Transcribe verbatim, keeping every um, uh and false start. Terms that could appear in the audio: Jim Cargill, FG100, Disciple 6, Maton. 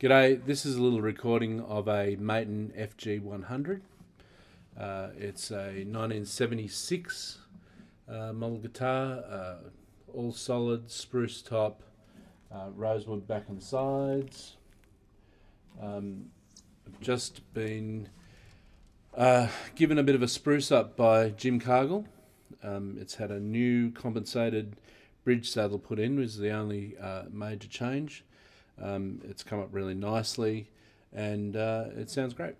G'day, this is a little recording of a Maton F G one hundred. Uh, it's a nineteen seventy-six uh, model guitar, uh, all solid, spruce top, uh, rosewood back and sides. Um, I've just been uh, given a bit of a spruce up by Jim Cargill. Um, it's had a new compensated bridge saddle put in, which is the only uh, major change. Um, it's come up really nicely, and uh, it sounds great.